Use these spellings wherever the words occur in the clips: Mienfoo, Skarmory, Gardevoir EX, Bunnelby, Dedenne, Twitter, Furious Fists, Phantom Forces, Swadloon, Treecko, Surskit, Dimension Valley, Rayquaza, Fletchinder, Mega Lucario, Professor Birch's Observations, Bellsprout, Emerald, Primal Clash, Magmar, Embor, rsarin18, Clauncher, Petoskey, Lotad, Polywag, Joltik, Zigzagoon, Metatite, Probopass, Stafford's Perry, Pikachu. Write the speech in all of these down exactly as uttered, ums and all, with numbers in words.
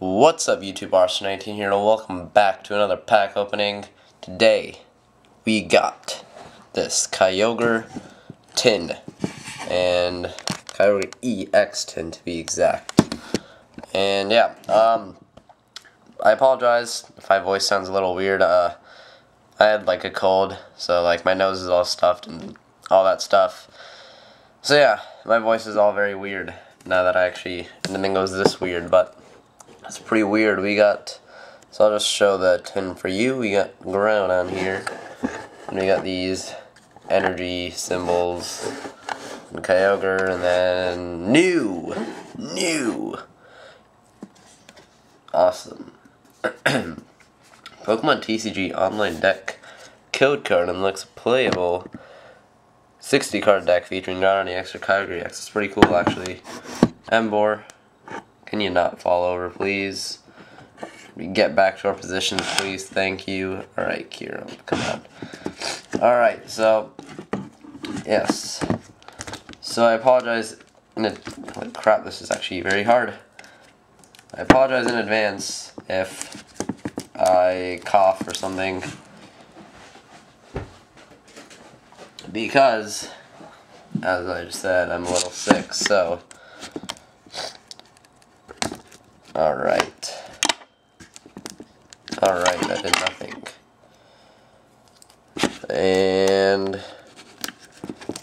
What's up, YouTube? rsarin eighteen here, and welcome back to another pack opening. Today, we got this Kyogre tin, and Kyogre E X tin to be exact. And yeah, um, I apologize if my voice sounds a little weird. Uh, I had like a cold, so like my nose is all stuffed and all that stuff. So yeah, my voice is all very weird now that I actually, and the Mingo's this weird, but it's pretty weird. We got, so I'll just show the tin for you. We got ground on here, and we got these energy symbols, and Kyogre, and then new, new, awesome, Pokemon T C G online deck, code card, and looks playable. sixty card deck featuring Gardevoir E X or Kyogre E X. It's pretty cool, actually. Embor, can you not fall over, please? We get back to our positions, please. Thank you. Alright, Kira, come on. Alright, so, yes. So I apologize in a, like, crap, this is actually very hard. I apologize in advance if I cough or something, because, as I just said, I'm a little sick, so. Alright. Alright, that did nothing. And.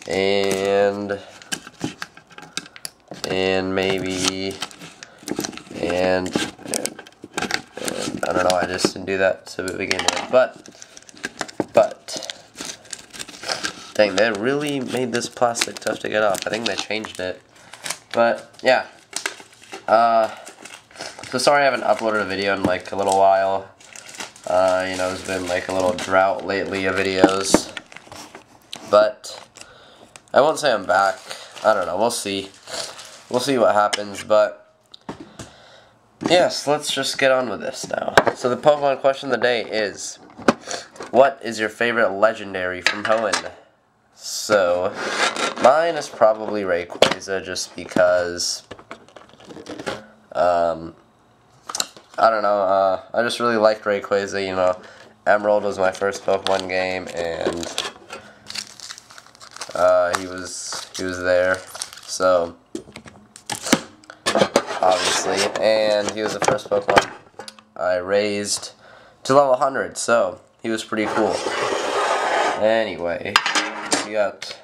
And. And maybe. And. And, and I don't know, I just didn't do that to begin with. But. But. Dang, they really made this plastic tough to get off. I think they changed it. But, yeah. Uh, so sorry I haven't uploaded a video in, like, a little while. Uh, you know, there's been, like, a little drought lately of videos. But, I won't say I'm back. I don't know, we'll see. We'll see what happens, but, yes, let's just get on with this now. So the Pokemon question of the day is, what is your favorite legendary from Hoenn? So, mine is probably Rayquaza, just because, um, I don't know, uh, I just really liked Rayquaza, you know. Emerald was my first Pokemon game, and, uh, he was, he was there, so, obviously, and he was the first Pokemon I raised to level one hundred, so, he was pretty cool. Anyway, we got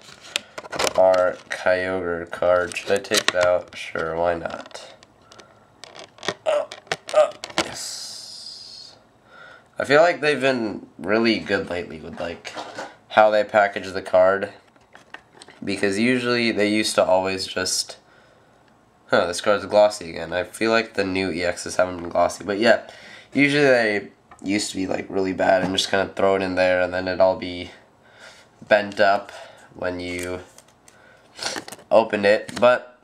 our Kyogre card. Should I take it out? Sure, why not? Oh, oh, yes. I feel like they've been really good lately with like how they package the card, because usually they used to always just, huh, this card's glossy again. I feel like the new E Xs haven't been glossy, but yeah, usually they used to be like really bad and just kind of throw it in there and then it'd all be bent up when you opened it. But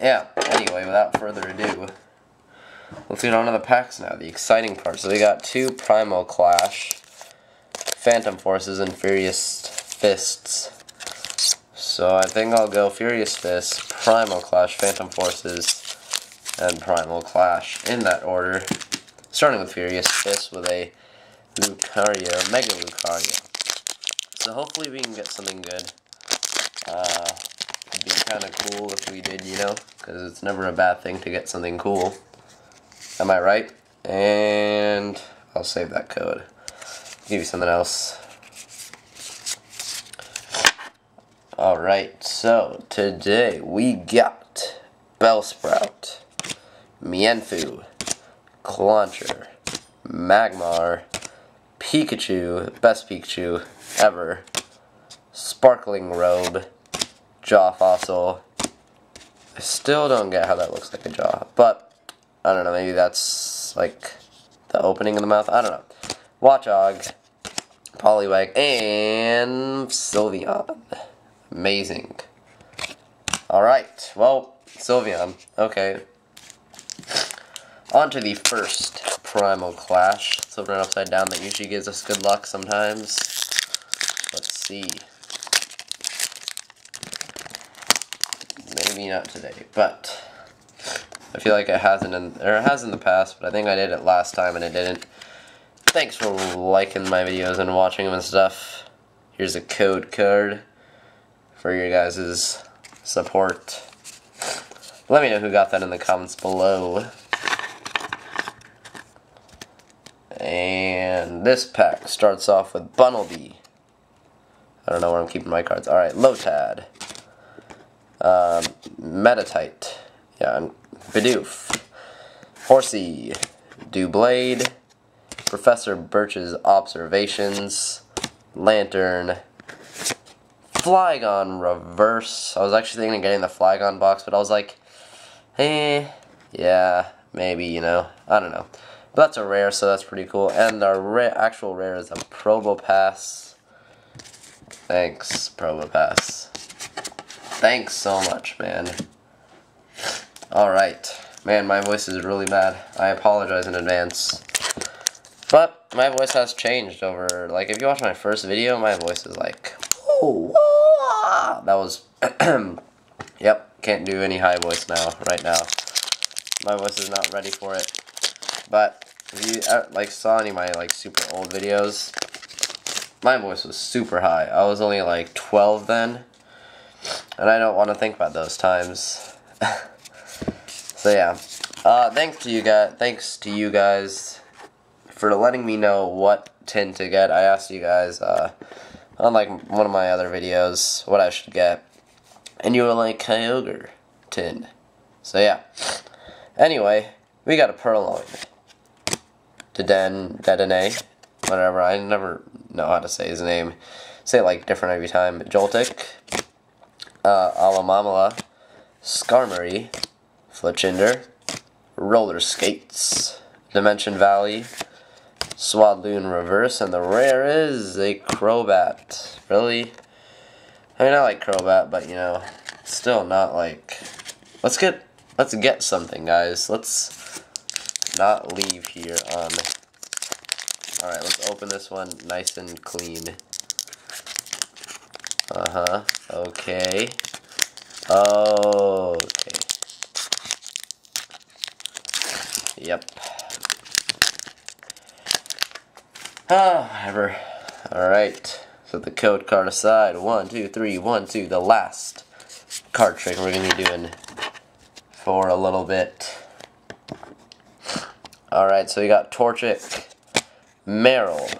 yeah, anyway, without further ado, let's get on to the packs now, the exciting part. So we got two Primal Clash, Phantom Forces, and Furious Fists. So I think I'll go Furious Fists, Primal Clash, Phantom Forces, and Primal Clash in that order, starting with Furious Fists with a Lucario, Mega Lucario. So hopefully we can get something good. Uh, it'd be kind of cool if we did, you know, because it's never a bad thing to get something cool. Am I right? And I'll save that code. Give you something else. Alright, so today we got Bellsprout, Mienfoo, Clauncher, Magmar, Pikachu, best Pikachu ever, Sparkling Robe, Jaw Fossil. I still don't get how that looks like a jaw, but I don't know, maybe that's like the opening of the mouth, I don't know. Watchog, Polywag, and Sylveon. Amazing. Alright, well, Sylveon, okay. On to the first Primal Clash. Let's open it upside down, that usually gives us good luck sometimes. Let's see. Maybe not today, but I feel like it hasn't, in, or it has in the past, but I think I did it last time and it didn't. Thanks for liking my videos and watching them and stuff. Here's a code card for your guys' support. Let me know who got that in the comments below. And this pack starts off with Bunnelby. I don't know where I'm keeping my cards. Alright, Lotad. Um, Metatite. Yeah, and Bidoof. Horsey. Dewblade. Professor Birch's Observations. Lantern. Flygon Reverse. I was actually thinking of getting the Flygon box, but I was like, eh, yeah, maybe, you know. I don't know. But that's a rare, so that's pretty cool. And our ra actual rare is a Probopass. Thanks, Probopass. Thanks so much, man. Alright. Man, my voice is really bad. I apologize in advance. But my voice has changed over, like, if you watch my first video, my voice is like, whoa, whoa. That was, yep, can't do any high voice now, right now. My voice is not ready for it. But if you uh, like saw any of my like super old videos, my voice was super high. I was only like twelve then, and I don't want to think about those times. So yeah, uh, thanks to you guys. Thanks to you guys for letting me know what tin to get. I asked you guys, uh, on like one of my other videos, what I should get, and you were like Kyogre tin. So yeah. Anyway, we got a Purloin. Deden, Dedenne, whatever, I never know how to say his name. Say it like different every time. Joltik, uh, Alamamala, Skarmory, Fletchinder, Roller Skates, Dimension Valley, Swadloon Reverse, and the rare is a Crobat. Really? I mean, I like Crobat, but you know, it's still not like. Let's get, let's get something, guys. Let's not leave here on. Alright, let's open this one nice and clean. Uh-huh. Okay. Oh, okay. Yep. Ah, whatever. Alright. So the code card aside. One, two, three, one, two. The last card trick we're gonna be doing for a little bit. Alright, so we got Torchic, Meryl,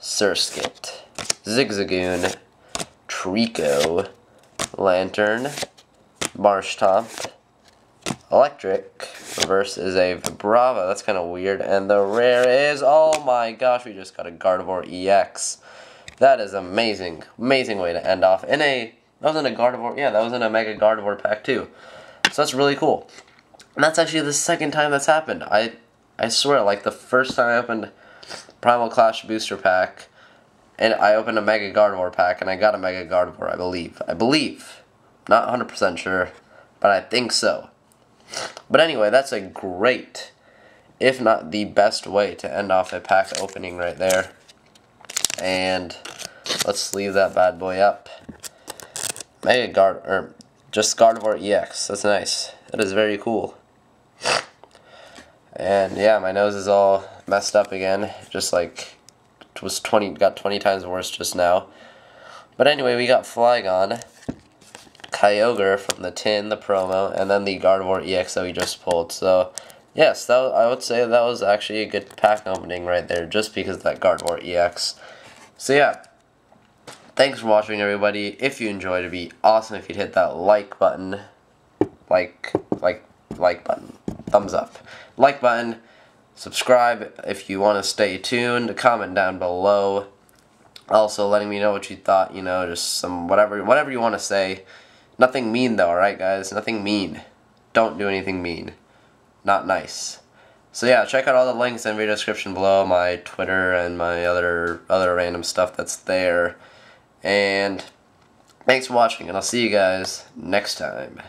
Surskit, Zigzagoon, Treecko, Lantern, Marshtomp, Electric, Reverse is a Vibrava, that's kind of weird, and the rare is, oh my gosh, we just got a Gardevoir E X. That is amazing, amazing way to end off in a, that was in a Gardevoir, yeah, that was in a Mega Gardevoir pack too, so that's really cool. And that's actually the second time that's happened. I... I swear, like, the first time I opened Primal Clash Booster Pack, and I opened a Mega Gardevoir pack, and I got a Mega Gardevoir, I believe. I believe. Not one hundred percent sure, but I think so. But anyway, that's a great, if not the best way to end off a pack opening right there. And let's sleeve that bad boy up. Mega Guard, or just Gardevoir E X. That's nice. That is very cool. And yeah, my nose is all messed up again. Just like it was twenty, got twenty times worse just now. But anyway, we got Flygon, Kyogre from the tin, the promo, and then the Gardevoir E X that we just pulled. So yes, that I would say that was actually a good pack opening right there, just because of that Gardevoir E X. So yeah, thanks for watching, everybody. If you enjoyed, it'd be awesome if you'd hit that like button, like like like button. Thumbs up, like button, subscribe if you want to stay tuned, comment down below, also letting me know what you thought, you know, just some whatever whatever you want to say. Nothing mean though, alright guys, nothing mean. Don't do anything mean. Not nice. So yeah, check out all the links in the video description below, my Twitter and my other other random stuff that's there. And thanks for watching, and I'll see you guys next time.